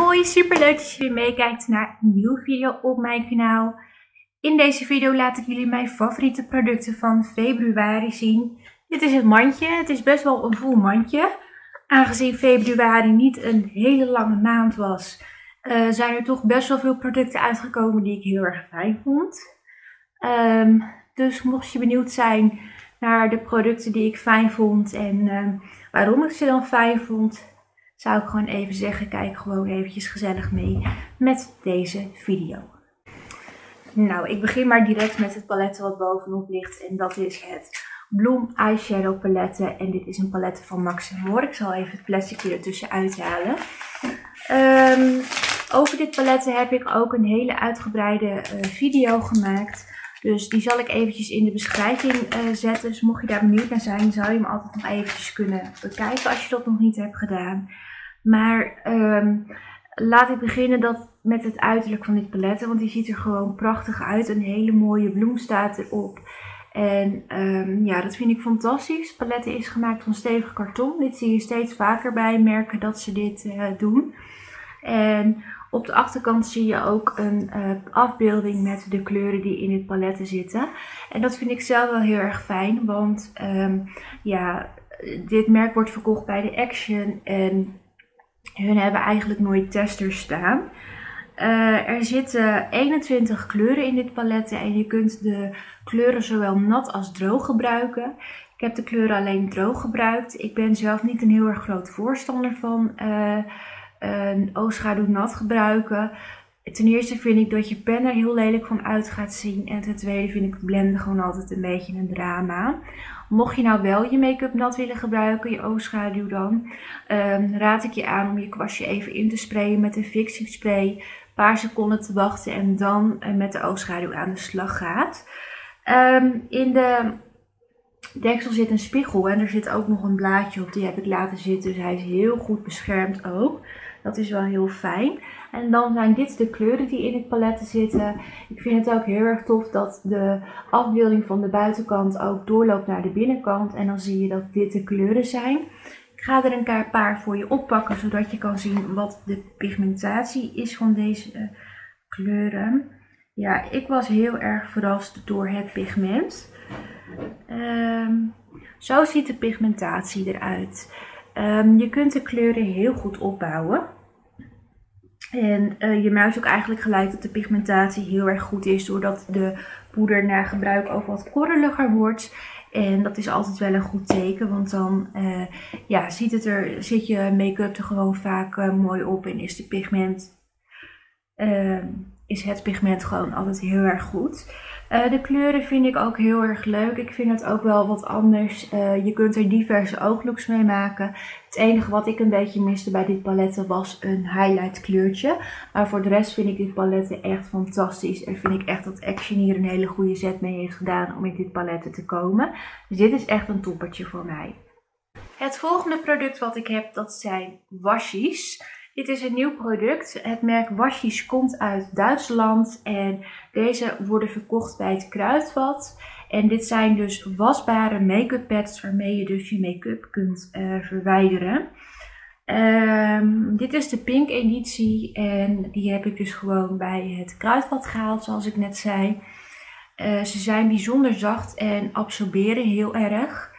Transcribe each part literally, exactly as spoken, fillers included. Hoi, superleuk dat jullie meekijkt naar een nieuwe video op mijn kanaal. In deze video laat ik jullie mijn favoriete producten van februari zien. Dit is het mandje. Het is best wel een vol mandje. Aangezien februari niet een hele lange maand was, uh, zijn er toch best wel veel producten uitgekomen die ik heel erg fijn vond. Um, dus mocht je benieuwd zijn naar de producten die ik fijn vond en um, waarom ik ze dan fijn vond, zou ik gewoon even zeggen, kijk gewoon eventjes gezellig mee met deze video. Nou, ik begin maar direct met het palet wat bovenop ligt. En dat is het Bloom Eyeshadow palette. En dit is een palette van Max en Moore. Ik zal even het plasticje ertussen uithalen. Um, over dit palette heb ik ook een hele uitgebreide uh, video gemaakt. Dus die zal ik eventjes in de beschrijving uh, zetten. Dus mocht je daar benieuwd naar zijn, zou je hem altijd nog eventjes kunnen bekijken als je dat nog niet hebt gedaan. Maar um, laat ik beginnen dat met het uiterlijk van dit palet. Want die ziet er gewoon prachtig uit. Een hele mooie bloem staat erop. En um, ja, dat vind ik fantastisch. Het palet is gemaakt van stevig karton. Dit zie je steeds vaker bij merken dat ze dit uh, doen. En op de achterkant zie je ook een uh, afbeelding met de kleuren die in dit palet zitten. En dat vind ik zelf wel heel erg fijn, want um, ja, dit merk wordt verkocht bij de Action en hun hebben eigenlijk nooit testers staan. Uh, er zitten eenentwintig kleuren in dit palet en je kunt de kleuren zowel nat als droog gebruiken. Ik heb de kleuren alleen droog gebruikt. Ik ben zelf niet een heel erg groot voorstander van Uh, een oogschaduw nat gebruiken. Ten eerste vind ik dat je pen er heel lelijk van uit gaat zien. En ten tweede vind ik blenden gewoon altijd een beetje een drama. Mocht je nou wel je make-up nat willen gebruiken, je oogschaduw dan, Um, raad ik je aan om je kwastje even in te sprayen met een fixing spray. Een paar seconden te wachten en dan uh, met de oogschaduw aan de slag gaat. Um, in de deksel zit een spiegel en er zit ook nog een blaadje op. Die heb ik laten zitten, dus hij is heel goed beschermd ook. Dat is wel heel fijn. En dan zijn dit de kleuren die in het palet zitten. Ik vind het ook heel erg tof dat de afbeelding van de buitenkant ook doorloopt naar de binnenkant. En dan zie je dat dit de kleuren zijn. Ik ga er een paar voor je oppakken, zodat je kan zien wat de pigmentatie is van deze kleuren. Ja, ik was heel erg verrast door het pigment. Um, zo ziet de pigmentatie eruit. Um, je kunt de kleuren heel goed opbouwen. En uh, je merkt ook eigenlijk gelijk dat de pigmentatie heel erg goed is, doordat de poeder na gebruik ook wat korreliger wordt. En dat is altijd wel een goed teken, want dan uh, ja, ziet, het er, ziet je make-up er gewoon vaak uh, mooi op en is, de pigment, uh, is het pigment gewoon altijd heel erg goed. Uh, de kleuren vind ik ook heel erg leuk. Ik vind het ook wel wat anders. Uh, je kunt er diverse ooglooks mee maken. Het enige wat ik een beetje miste bij dit palet was een highlight kleurtje. Maar voor de rest vind ik dit palet echt fantastisch. En vind ik echt dat Action hier een hele goede zet mee heeft gedaan om in dit palet te komen. Dus dit is echt een toppertje voor mij. Het volgende product wat ik heb, dat zijn Waschies. Dit is een nieuw product. Het merk Waschies komt uit Duitsland en deze worden verkocht bij het Kruidvat. En dit zijn dus wasbare make-up pads waarmee je dus je make-up kunt uh, verwijderen. Um, dit is de pink editie en die heb ik dus gewoon bij het Kruidvat gehaald, zoals ik net zei. Uh, ze zijn bijzonder zacht en absorberen heel erg.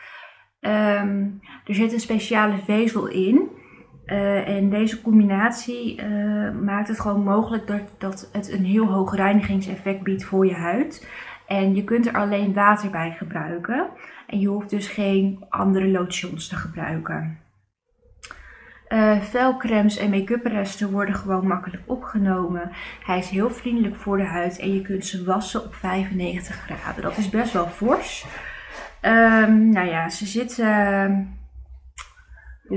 Um, er zit een speciale vezel in. Uh, en deze combinatie uh, maakt het gewoon mogelijk dat, dat het een heel hoog reinigingseffect biedt voor je huid. En je kunt er alleen water bij gebruiken. En je hoeft dus geen andere lotions te gebruiken. Uh, Velcremes en make-up resten worden gewoon makkelijk opgenomen. Hij is heel vriendelijk voor de huid en je kunt ze wassen op vijfennegentig graden. Dat is best wel fors. Um, nou ja, ze zitten Uh,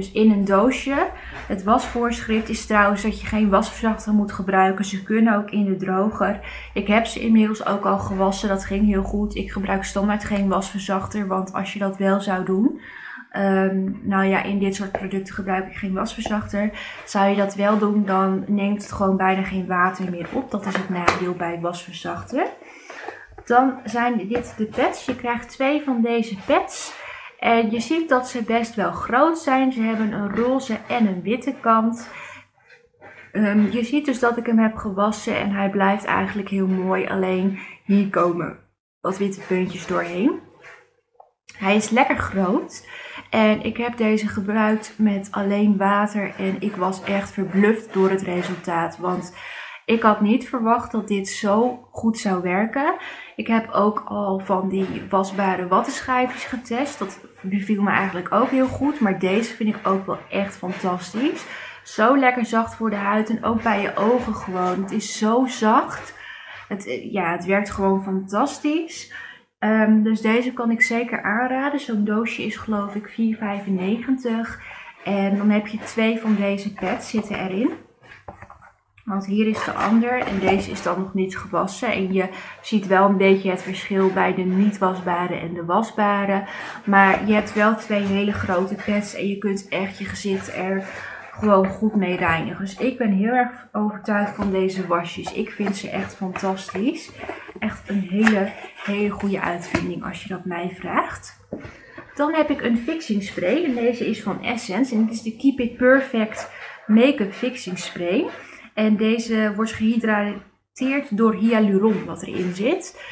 Dus in een doosje. Het wasvoorschrift is trouwens dat je geen wasverzachter moet gebruiken. Ze kunnen ook in de droger. Ik heb ze inmiddels ook al gewassen. Dat ging heel goed. Ik gebruik standaard geen wasverzachter. Want als je dat wel zou doen, Um, nou ja, in dit soort producten gebruik ik geen wasverzachter. Zou je dat wel doen, dan neemt het gewoon bijna geen water meer op. Dat is het nadeel bij wasverzachter. Dan zijn dit de pads. Je krijgt twee van deze pads. En je ziet dat ze best wel groot zijn. Ze hebben een roze en een witte kant. Um, je ziet dus dat ik hem heb gewassen en hij blijft eigenlijk heel mooi. Alleen hier komen wat witte puntjes doorheen. Hij is lekker groot. En ik heb deze gebruikt met alleen water. En ik was echt verbluft door het resultaat. Want ik had niet verwacht dat dit zo goed zou werken. Ik heb ook al van die wasbare wattenschijfjes getest. Dat beviel me eigenlijk ook heel goed. Maar deze vind ik ook wel echt fantastisch. Zo lekker zacht voor de huid. En ook bij je ogen gewoon. Het is zo zacht. Het, ja, het werkt gewoon fantastisch. Um, dus deze kan ik zeker aanraden. Zo'n doosje is geloof ik vier vijfennegentig. En dan heb je twee van deze pads zitten erin. Want hier is de ander en deze is dan nog niet gewassen. En je ziet wel een beetje het verschil bij de niet wasbare en de wasbare. Maar je hebt wel twee hele grote pads en je kunt echt je gezicht er gewoon goed mee reinigen. Dus ik ben heel erg overtuigd van deze wasjes. Ik vind ze echt fantastisch. Echt een hele, hele goede uitvinding als je dat mij vraagt. Dan heb ik een fixing spray. En deze is van Essence. En dit is de Keep It Perfect Makeup Fixing Spray. En deze wordt gehydrateerd door hyaluron wat erin zit.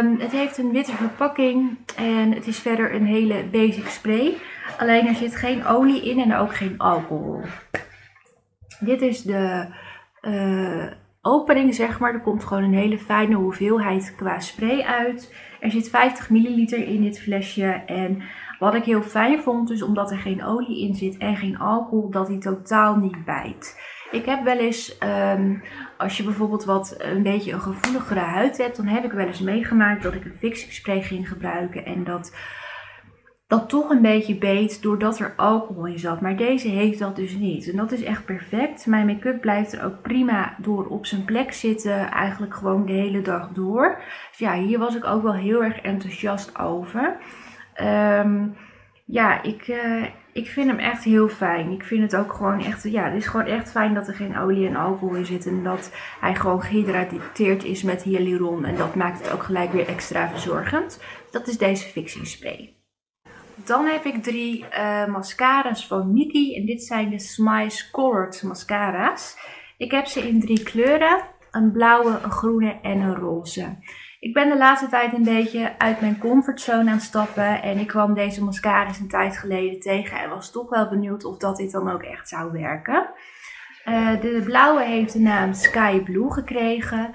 Um, het heeft een witte verpakking en het is verder een hele basic spray. Alleen er zit geen olie in en ook geen alcohol. Dit is de uh, opening zeg maar. Er komt gewoon een hele fijne hoeveelheid qua spray uit. Er zit vijftig milliliter in dit flesje en... wat ik heel fijn vond, dus omdat er geen olie in zit en geen alcohol, dat hij totaal niet bijt. Ik heb wel eens, um, als je bijvoorbeeld wat een beetje een gevoeligere huid hebt, dan heb ik wel eens meegemaakt dat ik een fixing spray ging gebruiken. En dat dat toch een beetje beet doordat er alcohol in zat. Maar deze heeft dat dus niet. En dat is echt perfect. Mijn make-up blijft er ook prima door op zijn plek zitten. Eigenlijk gewoon de hele dag door. Dus ja, hier was ik ook wel heel erg enthousiast over. Um, ja, ik, uh, ik vind hem echt heel fijn. Ik vind het ook gewoon echt, ja, het is gewoon echt fijn dat er geen olie en alcohol in zit. En dat hij gewoon gehydrateerd is met hyaluron. En dat maakt het ook gelijk weer extra verzorgend. Dat is deze fixing spray. Dan heb ik drie uh, mascara's van Nikkie. En dit zijn de Smize Corred mascara's. Ik heb ze in drie kleuren. Een blauwe, een groene en een roze. Ik ben de laatste tijd een beetje uit mijn comfortzone aan het stappen. En ik kwam deze mascara's een tijd geleden tegen. En was toch wel benieuwd of dat dit dan ook echt zou werken. Uh, de blauwe heeft de naam Sky Blue gekregen.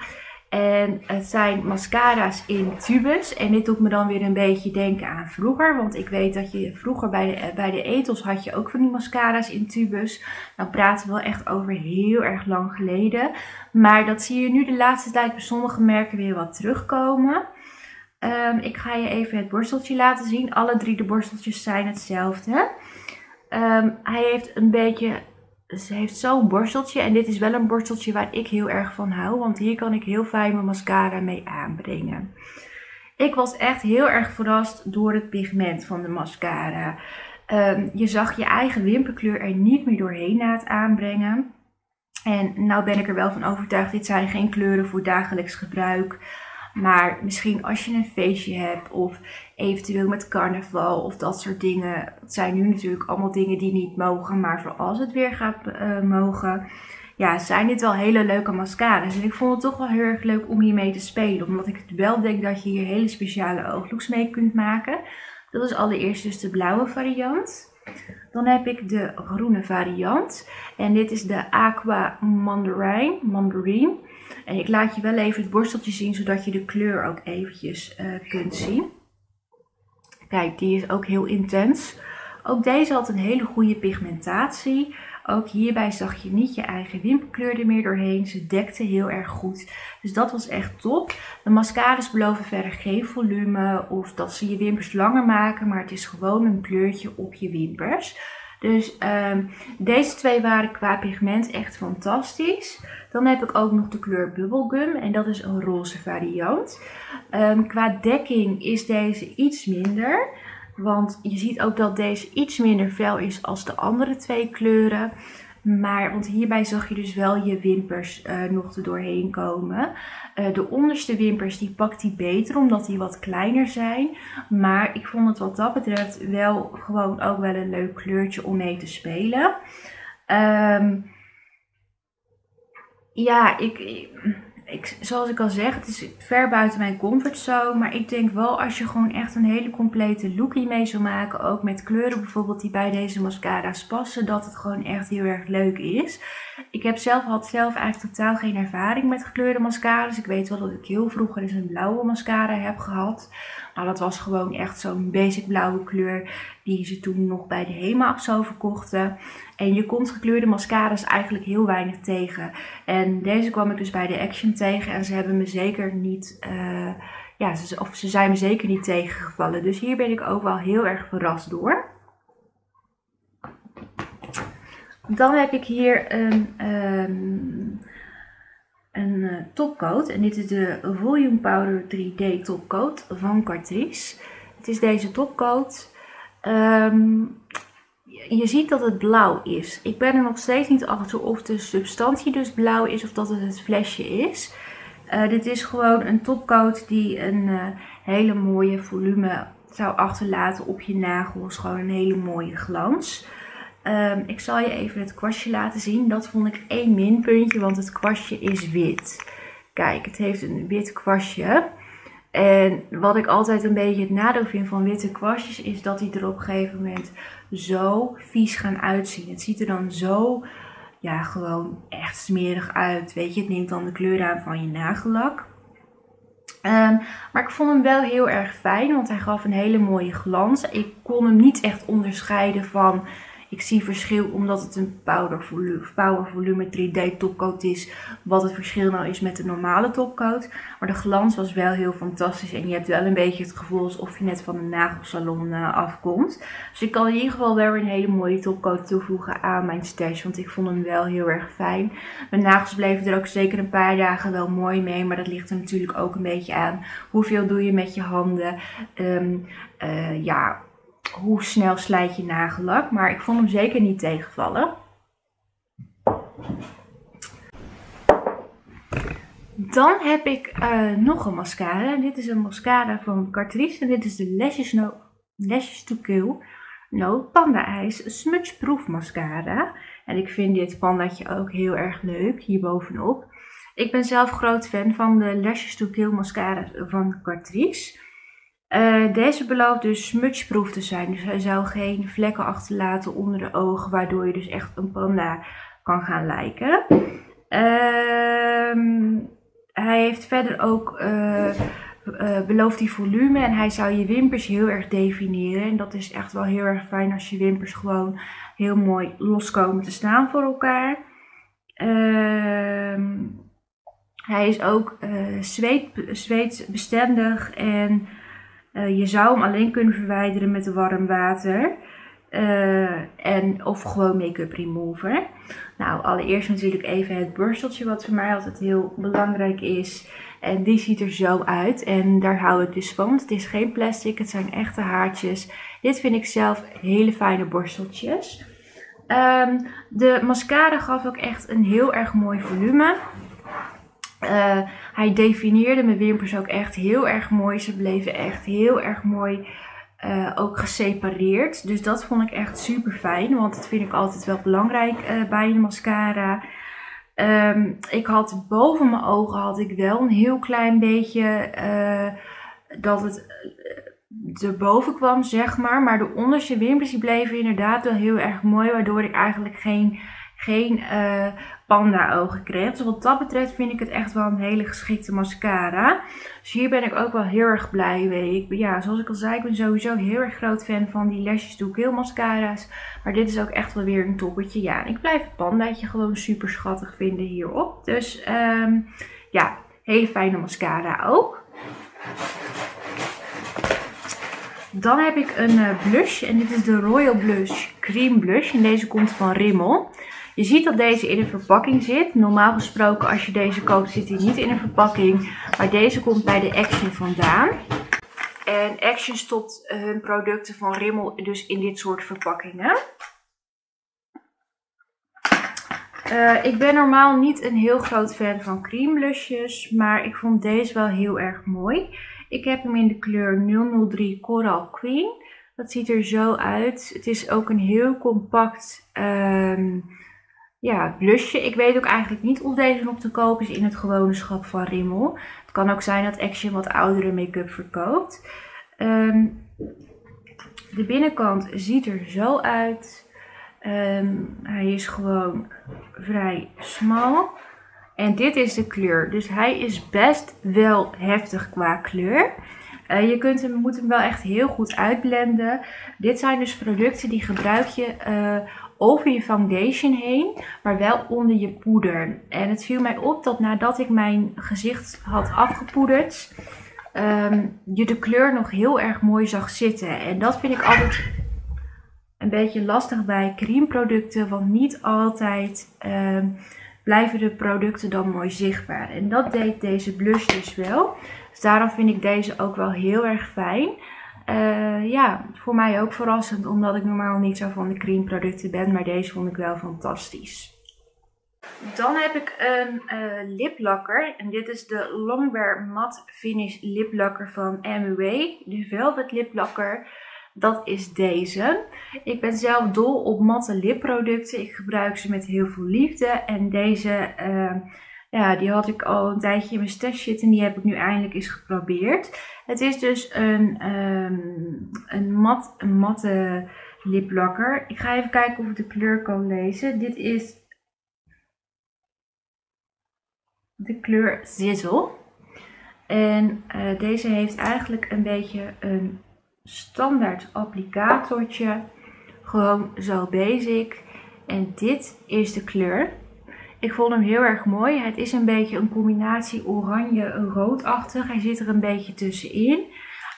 En het zijn mascara's in tubes. En dit doet me dan weer een beetje denken aan vroeger. Want ik weet dat je vroeger bij de, bij de Etos had je ook van die mascara's in tubes. Nou praten we wel echt over heel erg lang geleden. Maar dat zie je nu de laatste tijd bij sommige merken weer wat terugkomen. Um, ik ga je even het borsteltje laten zien. Alle drie de borsteltjes zijn hetzelfde. Um, hij heeft een beetje... Ze heeft zo'n borsteltje en dit is wel een borsteltje waar ik heel erg van hou. Want hier kan ik heel fijn mijn mascara mee aanbrengen. Ik was echt heel erg verrast door het pigment van de mascara. Um, je zag je eigen wimperkleur er niet meer doorheen na het aanbrengen. En nou ben ik er wel van overtuigd, dit zijn geen kleuren voor dagelijks gebruik. Maar misschien als je een feestje hebt of eventueel met carnaval of dat soort dingen. Dat zijn nu natuurlijk allemaal dingen die niet mogen, maar voor als het weer gaat uh, mogen. Ja, zijn dit wel hele leuke mascara's. En ik vond het toch wel heel erg leuk om hiermee te spelen. Omdat ik het wel denk dat je hier hele speciale ooglooks mee kunt maken. Dat is allereerst dus de blauwe variant. Dan heb ik de groene variant. En dit is de Aqua Mandarine. Mandarine. En ik laat je wel even het borsteltje zien, zodat je de kleur ook eventjes uh, kunt zien. Kijk, die is ook heel intens. Ook deze had een hele goede pigmentatie. Ook hierbij zag je niet je eigen wimperkleur er meer doorheen. Ze dekte heel erg goed. Dus dat was echt top. De mascara's beloven verder geen volume of dat ze je wimpers langer maken. Maar het is gewoon een kleurtje op je wimpers. Dus um, deze twee waren qua pigment echt fantastisch. Dan heb ik ook nog de kleur Bubblegum. En dat is een roze variant. Um, qua dekking is deze iets minder. Want je ziet ook dat deze iets minder fel is als de andere twee kleuren. Maar want hierbij zag je dus wel je wimpers uh, nog er doorheen komen. Uh, de onderste wimpers die pakt hij beter omdat die wat kleiner zijn. Maar ik vond het wat dat betreft wel gewoon ook wel een leuk kleurtje om mee te spelen. Um, Ja, ik, ik, zoals ik al zeg, het is ver buiten mijn comfortzone. Maar ik denk wel als je gewoon echt een hele complete lookie mee zou maken. Ook met kleuren bijvoorbeeld die bij deze mascara's passen. Dat het gewoon echt heel erg leuk is. Ik heb zelf, had zelf eigenlijk totaal geen ervaring met gekleurde mascara's. Ik weet wel dat ik heel vroeger eens een blauwe mascara heb gehad. Maar dat was gewoon echt zo'n basic blauwe kleur die ze toen nog bij de Hema of zo verkochten. En je komt gekleurde mascara's eigenlijk heel weinig tegen. En deze kwam ik dus bij de Action tegen en ze hebben me zeker niet, uh, ja, ze, of ze zijn me zeker niet tegengevallen. Dus hier ben ik ook wel heel erg verrast door. Dan heb ik hier een, um, een topcoat. En dit is de Volume Powder drie D Topcoat van Catrice. Het is deze topcoat. Um, je ziet dat het blauw is. Ik ben er nog steeds niet achter of de substantie dus blauw is of dat het het flesje is. Uh, dit is gewoon een topcoat die een uh, hele mooie volume zou achterlaten op je nagels. Gewoon een hele mooie glans. Um, ik zal je even het kwastje laten zien. Dat vond ik één minpuntje, want het kwastje is wit. Kijk, het heeft een wit kwastje. En wat ik altijd een beetje het nadeel vind van witte kwastjes, is dat die er op een gegeven moment zo vies gaan uitzien. Het ziet er dan zo, ja, gewoon echt smerig uit. Weet je, het neemt dan de kleur aan van je nagellak. Um, maar ik vond hem wel heel erg fijn, want hij gaf een hele mooie glans. Ik kon hem niet echt onderscheiden van... Ik zie verschil omdat het een powder volume, power volume drie D topcoat is. Wat het verschil nou is met de normale topcoat. Maar de glans was wel heel fantastisch. En je hebt wel een beetje het gevoel alsof je net van een nagelsalon afkomt. Dus ik kan in ieder geval wel weer een hele mooie topcoat toevoegen aan mijn stash. Want ik vond hem wel heel erg fijn. Mijn nagels bleven er ook zeker een paar dagen wel mooi mee. Maar dat ligt er natuurlijk ook een beetje aan. Hoeveel doe je met je handen? Um, uh, ja... Hoe snel slijt je nagellak. Maar ik vond hem zeker niet tegenvallen. Dan heb ik uh, nog een mascara. Dit is een mascara van Catrice. En dit is de Lashes, no, Lashes to Kill No Panda Ice Smudge Proof Mascara. En ik vind dit pandaatje ook heel erg leuk. Hierbovenop. Ik ben zelf groot fan van de Lashes to Kill mascara van Catrice. Uh, deze belooft dus smudgeproof te zijn, dus hij zou geen vlekken achterlaten onder de ogen, waardoor je dus echt een panda kan gaan lijken. Uh, hij heeft verder ook, uh, uh, belooft die volume en hij zou je wimpers heel erg definiëren. En dat is echt wel heel erg fijn als je wimpers gewoon heel mooi los komen te staan voor elkaar. Uh, hij is ook uh, zweet, zweetbestendig en... Uh, je zou hem alleen kunnen verwijderen met warm water uh, en, of gewoon make-up remover. Nou, allereerst natuurlijk even het borsteltje wat voor mij altijd heel belangrijk is. En die ziet er zo uit en daar hou ik dus van. Het is geen plastic, het zijn echte haartjes. Dit vind ik zelf hele fijne borsteltjes. Um, de mascara gaf ook echt een heel erg mooi volume. Uh, hij definieerde mijn wimpers ook echt heel erg mooi. Ze bleven echt heel erg mooi uh, ook gesepareerd. Dus dat vond ik echt super fijn. Want dat vind ik altijd wel belangrijk uh, bij een mascara. Um, ik had boven mijn ogen had ik wel een heel klein beetje uh, dat het uh, erboven kwam, zeg maar. Maar de onderste wimpers die bleven inderdaad wel heel erg mooi. Waardoor ik eigenlijk geen... geen uh, panda ogen kreeg. Dus wat dat betreft vind ik het echt wel een hele geschikte mascara. Dus hier ben ik ook wel heel erg blij mee. Ik ben, ja, zoals ik al zei, ik ben sowieso heel erg groot fan van die Lashes to Kill mascara's. Maar dit is ook echt wel weer een toppetje. Ja, en ik blijf het pandaatje gewoon super schattig vinden hierop. Dus um, ja, hele fijne mascara ook. Dan heb ik een uh, blush. En dit is de Royal Blush Cream Blush. En deze komt van Rimmel. Je ziet dat deze in een verpakking zit. Normaal gesproken als je deze koopt zit hij niet in een verpakking. Maar deze komt bij de Action vandaan. En Action stopt hun producten van Rimmel dus in dit soort verpakkingen. Uh, ik ben normaal niet een heel groot fan van cream blushes. Maar ik vond deze wel heel erg mooi. Ik heb hem in de kleur nul nul drie Coral Queen. Dat ziet er zo uit. Het is ook een heel compact... Um, ja, blushje. Ik weet ook eigenlijk niet of deze nog te koop is in het gewone schap van Rimmel. Het kan ook zijn dat Action wat oudere make-up verkoopt. Um, de binnenkant ziet er zo uit. Um, hij is gewoon vrij smal. En dit is de kleur. Dus hij is best wel heftig qua kleur. Uh, je kunt hem, moet hem wel echt heel goed uitblenden. Dit zijn dus producten die gebruik je uh, over je foundation heen, maar wel onder je poeder. En het viel mij op dat nadat ik mijn gezicht had afgepoederd, um, je de kleur nog heel erg mooi zag zitten. En dat vind ik altijd een beetje lastig bij creamproducten, want niet altijd um, blijven de producten dan mooi zichtbaar. En dat deed deze blush dus wel. Dus daarom vind ik deze ook wel heel erg fijn. Uh, ja, voor mij ook verrassend, omdat ik normaal niet zo van de creamproducten ben, maar deze vond ik wel fantastisch. Dan heb ik een uh, liplakker en dit is de Longwear Matte Finish liplakker van M U A, de Velvet liplakker. Dat is deze. Ik ben zelf dol op matte lipproducten. Ik gebruik ze met heel veel liefde. En deze, uh, ja, die had ik al een tijdje in mijn stash zitten. En die heb ik nu eindelijk eens geprobeerd. Het is dus een, um, een, mat, een matte liplakker. Ik ga even kijken of ik de kleur kan lezen. Dit is de kleur Zizzle. En uh, deze heeft eigenlijk een beetje een standaard applicatortje, gewoon zo basic. En dit is de kleur. Ik vond hem heel erg mooi. Het is een beetje een combinatie oranje-roodachtig. Hij zit er een beetje tussenin,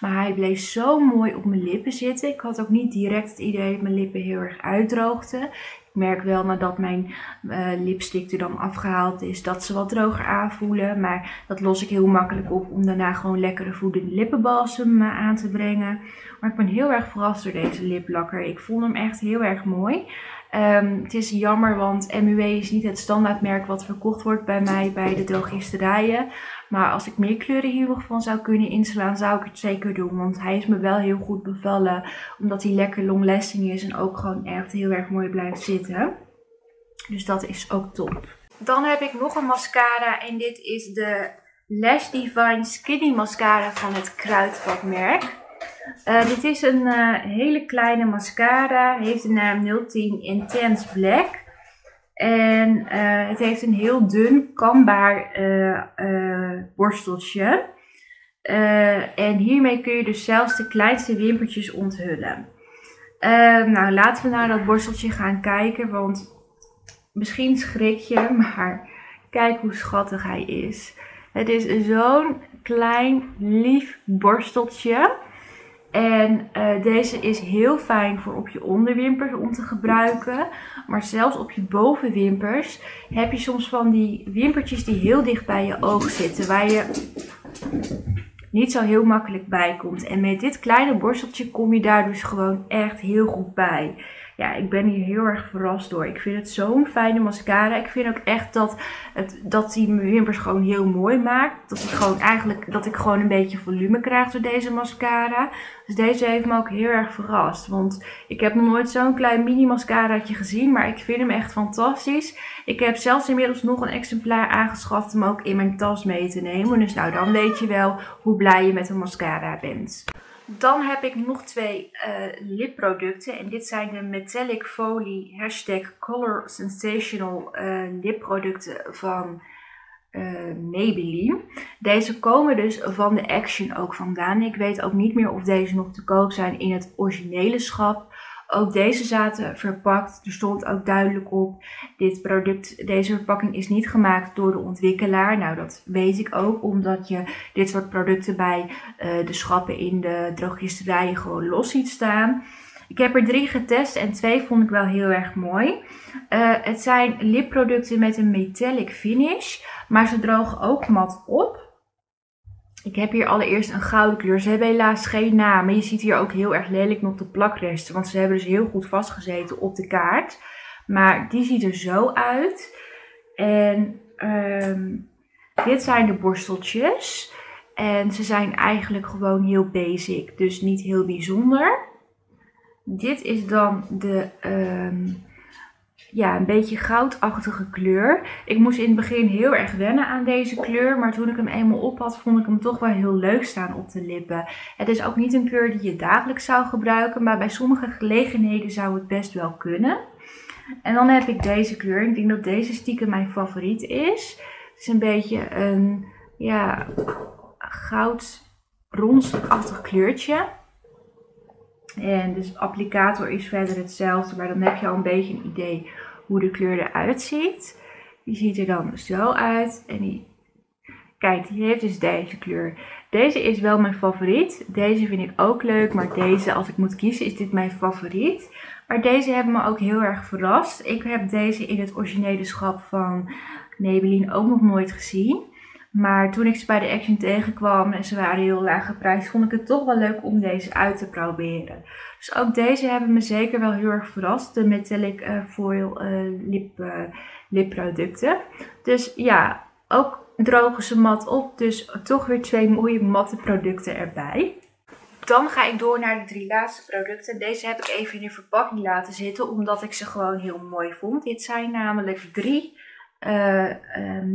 maar hij bleef zo mooi op mijn lippen zitten. Ik had ook niet direct het idee dat mijn lippen heel erg uitdroogden. Ik merk wel nadat mijn uh, lipstick er dan afgehaald is dat ze wat droger aanvoelen. Maar dat los ik heel makkelijk op om daarna gewoon lekkere voedende lippenbalsem uh, aan te brengen. Maar ik ben heel erg verrast door deze liplakker. Ik vond hem echt heel erg mooi. Um, het is jammer, want M U A is niet het standaardmerk wat verkocht wordt bij mij bij de drogisterijen. Maar als ik meer kleuren hier nog van zou kunnen inslaan, zou ik het zeker doen. Want hij is me wel heel goed bevallen, omdat hij lekker long-lasting is en ook gewoon echt heel erg mooi blijft zitten. Dus dat is ook top. Dan heb ik nog een mascara en dit is de Lash Divine Skinny mascara van het Kruidvat merk. Uh, dit is een uh, hele kleine mascara, heeft de naam nul tien Intense Black. En uh, het heeft een heel dun, kambaar uh, uh, borsteltje. Uh, en hiermee kun je dus zelfs de kleinste wimpertjes onthullen. Uh, nou, laten we naar dat borsteltje gaan kijken, want misschien schrik je, maar kijk hoe schattig hij is. Het is zo'n klein, lief borsteltje. En uh, deze is heel fijn voor op je onderwimpers om te gebruiken. Maar zelfs op je bovenwimpers heb je soms van die wimpertjes die heel dicht bij je oog zitten. Waar je niet zo heel makkelijk bij komt. En met dit kleine borsteltje kom je daar dus gewoon echt heel goed bij. Ja, ik ben hier heel erg verrast door. Ik vind het zo'n fijne mascara. Ik vind ook echt dat het, dat die mijn wimpers gewoon heel mooi maakt. Dat ik gewoon eigenlijk, dat ik gewoon een beetje volume krijg door deze mascara. Dus deze heeft me ook heel erg verrast. Want ik heb nog nooit zo'n klein mini mascaraatje gezien. Maar ik vind hem echt fantastisch. Ik heb zelfs inmiddels nog een exemplaar aangeschaft om ook in mijn tas mee te nemen. Dus nou, dan weet je wel hoe blij je met een mascara bent. Dan heb ik nog twee uh, lipproducten en dit zijn de Metallic Folie Hashtag Color Sensational uh, lipproducten van uh, Maybelline. Deze komen dus van de Action ook vandaan. Ik weet ook niet meer of deze nog te koop zijn in het originele schap. Ook deze zaten verpakt. Er stond ook duidelijk op, dit product, deze verpakking is niet gemaakt door de ontwikkelaar. Nou, dat weet ik ook, omdat je dit soort producten bij uh, de schappen in de drogisterijen gewoon los ziet staan. Ik heb er drie getest en twee vond ik wel heel erg mooi. Uh, het zijn lipproducten met een metallic finish, maar ze drogen ook mat op. Ik heb hier allereerst een gouden kleur. Ze hebben helaas geen naam. Maar je ziet hier ook heel erg lelijk nog de plakresten. Want ze hebben dus heel goed vastgezeten op de kaart. Maar die ziet er zo uit. En um, dit zijn de borsteltjes. En ze zijn eigenlijk gewoon heel basic. Dus niet heel bijzonder. Dit is dan de um, ja, een beetje goudachtige kleur. Ik moest in het begin heel erg wennen aan deze kleur. Maar toen ik hem eenmaal op had, vond ik hem toch wel heel leuk staan op de lippen. Het is ook niet een kleur die je dagelijks zou gebruiken. Maar bij sommige gelegenheden zou het best wel kunnen. En dan heb ik deze kleur. Ik denk dat deze stiekem mijn favoriet is. Het is een beetje een ja, goud-bronsachtig kleurtje. En dus applicator is verder hetzelfde, maar dan heb je al een beetje een idee hoe de kleur eruit ziet. Die ziet er dan zo uit. En die, kijk, die heeft dus deze kleur. Deze is wel mijn favoriet. Deze vind ik ook leuk, maar deze, als ik moet kiezen, is dit mijn favoriet. Maar deze hebben me ook heel erg verrast. Ik heb deze in het originele schap van Maybelline ook nog nooit gezien. Maar toen ik ze bij de Action tegenkwam en ze waren heel laag geprijsd, vond ik het toch wel leuk om deze uit te proberen. Dus ook deze hebben me zeker wel heel erg verrast. De Metallic Foil uh, lip, uh, lipproducten. Dus ja, ook drogen ze mat op. Dus toch weer twee mooie matte producten erbij. Dan ga ik door naar de drie laatste producten. Deze heb ik even in de verpakking laten zitten, omdat ik ze gewoon heel mooi vond. Dit zijn namelijk drie uh, uh,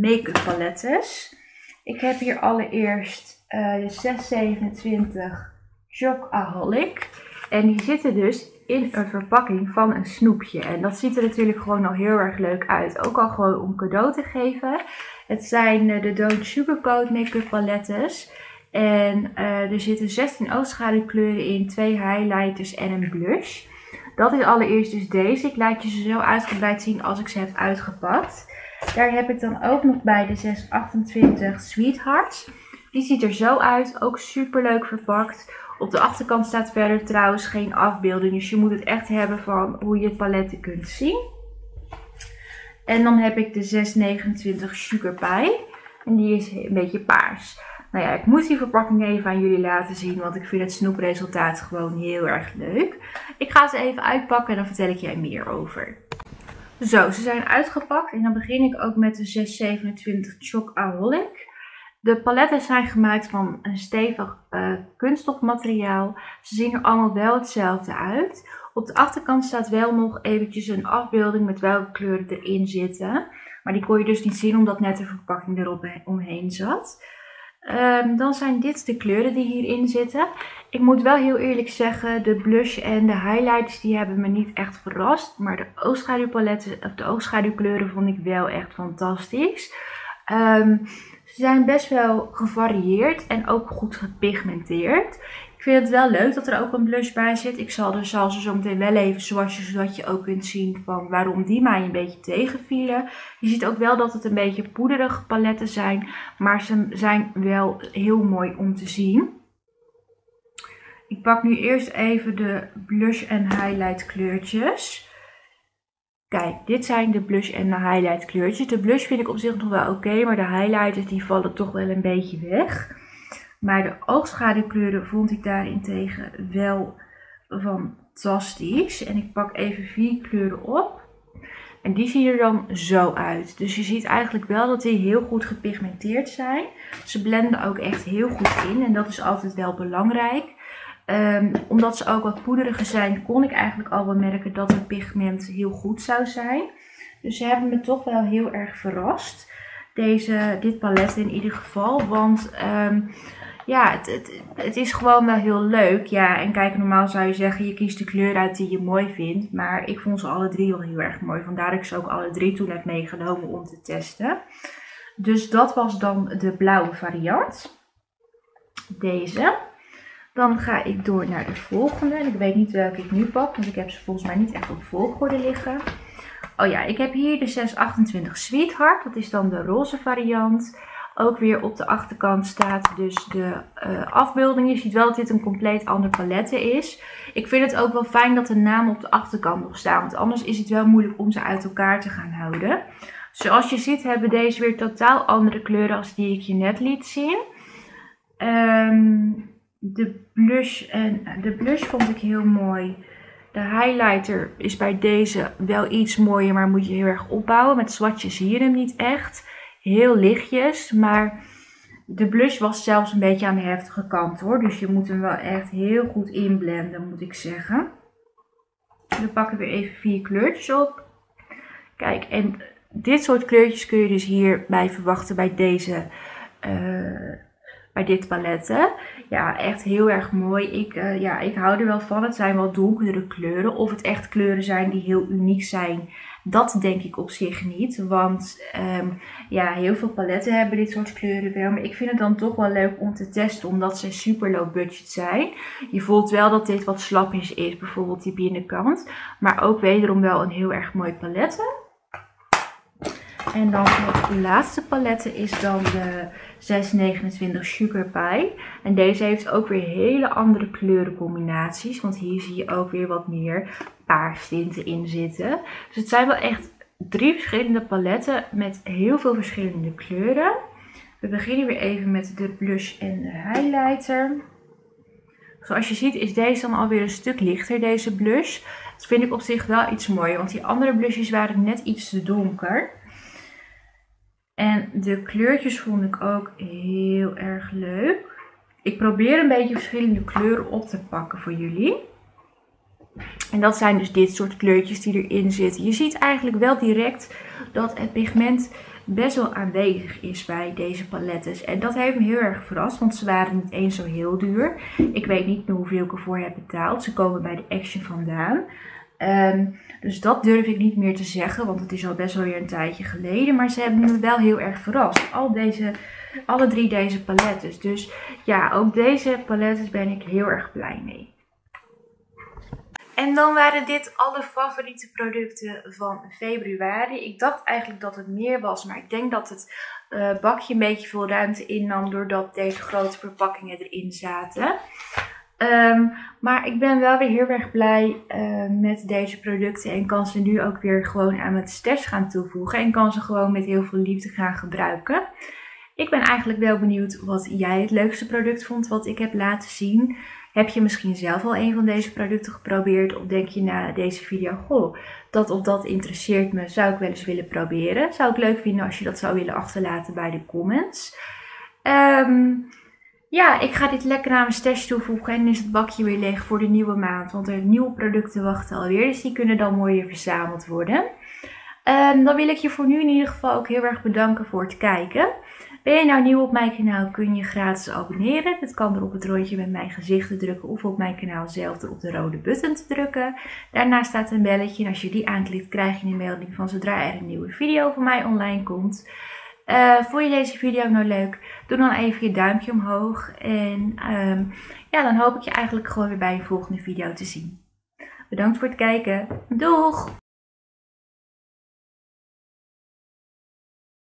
make-up palettes. Ik heb hier allereerst uh, de zes zevenentwintig Chocaholic. En die zitten dus in een verpakking van een snoepje. En dat ziet er natuurlijk gewoon al heel erg leuk uit. Ook al gewoon om cadeau te geven. Het zijn uh, de Don't Sugarcoat make-up palettes. En uh, er zitten zestien oogschaduwkleuren in, twee highlighters en een blush. Dat is allereerst dus deze. Ik laat je ze zo uitgebreid zien als ik ze heb uitgepakt. Daar heb ik dan ook nog bij de zes achtentwintig Sweethearts. Die ziet er zo uit, ook super leuk verpakt. Op de achterkant staat verder trouwens geen afbeelding, dus je moet het echt hebben van hoe je paletten kunt zien. En dan heb ik de zes negenentwintig Sugar Pie. En die is een beetje paars. Nou ja, ik moest die verpakking even aan jullie laten zien, want ik vind het snoepresultaat gewoon heel erg leuk. Ik ga ze even uitpakken en dan vertel ik jij meer over. Zo, ze zijn uitgepakt en dan begin ik ook met de zes zevenentwintig Chocaholic. De paletten zijn gemaakt van een stevig uh, kunststofmateriaal. Ze zien er allemaal wel hetzelfde uit. Op de achterkant staat wel nog eventjes een afbeelding met welke kleuren erin zitten. Maar die kon je dus niet zien omdat net de verpakking erop omheen zat. Um, dan zijn dit de kleuren die hierin zitten. Ik moet wel heel eerlijk zeggen, de blush en de highlights die hebben me niet echt verrast. Maar de oogschaduwpaletten, of de oogschaduwkleuren vond ik wel echt fantastisch. Um, ze zijn best wel gevarieerd en ook goed gepigmenteerd. Ik vind het wel leuk dat er ook een blush bij zit. Ik zal, er, zal ze zo meteen wel even swatchen, zodat je ook kunt zien van waarom die mij een beetje tegenvielen. Je ziet ook wel dat het een beetje poederige paletten zijn, maar ze zijn wel heel mooi om te zien. Ik pak nu eerst even de blush en highlight kleurtjes. Kijk, dit zijn de blush en de highlight kleurtjes. De blush vind ik op zich nog wel oké, okay, maar de highlighters die vallen toch wel een beetje weg. Maar de oogschaduwkleuren vond ik daarentegen wel fantastisch. En ik pak even vier kleuren op. En die zien er dan zo uit. Dus je ziet eigenlijk wel dat die heel goed gepigmenteerd zijn. Ze blenden ook echt heel goed in. En dat is altijd wel belangrijk. Um, omdat ze ook wat poederiger zijn, kon ik eigenlijk al wel merken dat het pigment heel goed zou zijn. Dus ze hebben me toch wel heel erg verrast. Deze, dit palet in ieder geval. Want um, ja, het, het, het is gewoon wel heel leuk. Ja, en kijk, normaal zou je zeggen, je kiest de kleur uit die je mooi vindt. Maar ik vond ze alle drie wel heel erg mooi. Vandaar dat ik ze ook alle drie toen heb meegenomen om te testen. Dus dat was dan de blauwe variant. Deze. Dan ga ik door naar de volgende. Ik weet niet welke ik nu pak, want ik heb ze volgens mij niet echt op volgorde liggen. Oh ja, ik heb hier de zes achtentwintig Sweetheart. Dat is dan de roze variant. Ook weer op de achterkant staat dus de uh, afbeelding. Je ziet wel dat dit een compleet ander palet is. Ik vind het ook wel fijn dat de namen op de achterkant nog staan. Want anders is het wel moeilijk om ze uit elkaar te gaan houden. Zoals je ziet hebben deze weer totaal andere kleuren als die ik je net liet zien. Um, de, blush en, de blush vond ik heel mooi. De highlighter is bij deze wel iets mooier, maar moet je heel erg opbouwen. Met swatches zie je hem niet echt. Heel lichtjes, maar de blush was zelfs een beetje aan de heftige kant hoor. Dus je moet hem wel echt heel goed inblenden, moet ik zeggen. We pakken weer even vier kleurtjes op. Kijk, en dit soort kleurtjes kun je dus hierbij verwachten bij deze, uh, bij dit palet. Ja, echt heel erg mooi. Ik, uh, ja, ik hou er wel van. Het zijn wel donkerdere kleuren. Of het echt kleuren zijn die heel uniek zijn, dat denk ik op zich niet. Want um, ja, heel veel paletten hebben dit soort kleuren wel. Maar ik vind het dan toch wel leuk om te testen, omdat ze super low budget zijn. Je voelt wel dat dit wat slapjes is, bijvoorbeeld die binnenkant. Maar ook wederom wel een heel erg mooi palet. En dan het laatste palet is dan de zes negenentwintig Sugar Pie. En deze heeft ook weer hele andere kleurencombinaties. Want hier zie je ook weer wat meer paarstinten in zitten. Dus het zijn wel echt drie verschillende paletten met heel veel verschillende kleuren. We beginnen weer even met de blush en de highlighter. Zoals je ziet is deze dan alweer een stuk lichter, deze blush. Dat vind ik op zich wel iets mooier, want die andere blushes waren net iets te donker. En de kleurtjes vond ik ook heel erg leuk. Ik probeer een beetje verschillende kleuren op te pakken voor jullie. En dat zijn dus dit soort kleurtjes die erin zitten. Je ziet eigenlijk wel direct dat het pigment best wel aanwezig is bij deze palettes. En dat heeft me heel erg verrast, want ze waren niet eens zo heel duur. Ik weet niet meer hoeveel ik ervoor heb betaald. Ze komen bij de Action vandaan. Um, dus dat durf ik niet meer te zeggen, want het is al best wel weer een tijdje geleden. Maar ze hebben me wel heel erg verrast. Al deze, alle drie deze palettes. Dus ja, ook deze palettes ben ik heel erg blij mee. En dan waren dit alle favoriete producten van februari. Ik dacht eigenlijk dat het meer was, maar ik denk dat het uh, bakje een beetje veel ruimte innam doordat deze grote verpakkingen erin zaten. Um, maar ik ben wel weer heel erg blij uh, met deze producten en kan ze nu ook weer gewoon aan mijn stash gaan toevoegen. En kan ze gewoon met heel veel liefde gaan gebruiken. Ik ben eigenlijk wel benieuwd wat jij het leukste product vond wat ik heb laten zien. Heb je misschien zelf al een van deze producten geprobeerd? Of denk je na deze video, goh, dat of dat interesseert me, zou ik wel eens willen proberen. Zou ik leuk vinden als je dat zou willen achterlaten bij de comments. Ehm... Um, Ja, ik ga dit lekker aan mijn stash toevoegen en dan is het bakje weer leeg voor de nieuwe maand. Want er nieuwe producten wachten alweer, dus die kunnen dan mooi weer verzameld worden. Um, dan wil ik je voor nu in ieder geval ook heel erg bedanken voor het kijken. Ben je nou nieuw op mijn kanaal, kun je gratis abonneren. Dat kan door op het rondje met mijn gezicht te drukken of op mijn kanaal zelf door op de rode button te drukken. Daarnaast staat een belletje en als je die aanklikt krijg je een melding van zodra er een nieuwe video van mij online komt. Uh, vond je deze video nou leuk? Doe dan even je duimpje omhoog. En um, ja, dan hoop ik je eigenlijk gewoon weer bij je volgende video te zien. Bedankt voor het kijken. Doeg!